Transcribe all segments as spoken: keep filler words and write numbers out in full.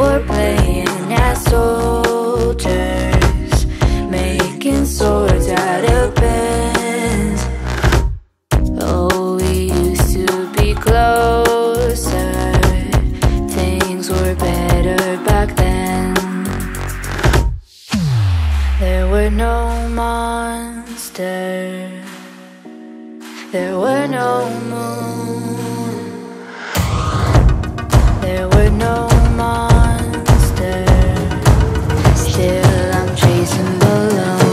were playing as soldiers, making swords out of pins. Oh, we used to be closer, things were better back then. There were no monsters, there were no moon, there were no monsters. Still I'm chasing balloons.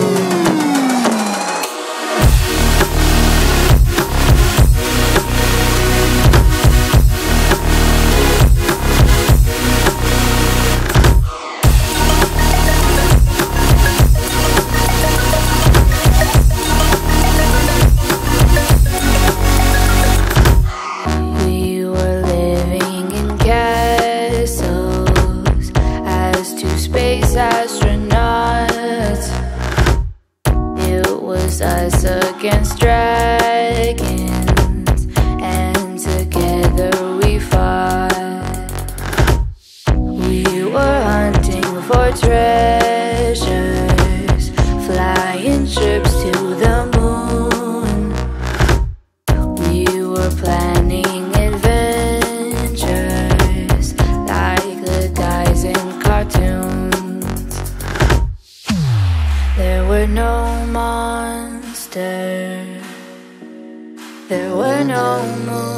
Against dragons, and together we fought. We were hunting for treasures, flying ships to the moon. We were planning adventures like the guys in cartoons. There were no monsters, there were no more.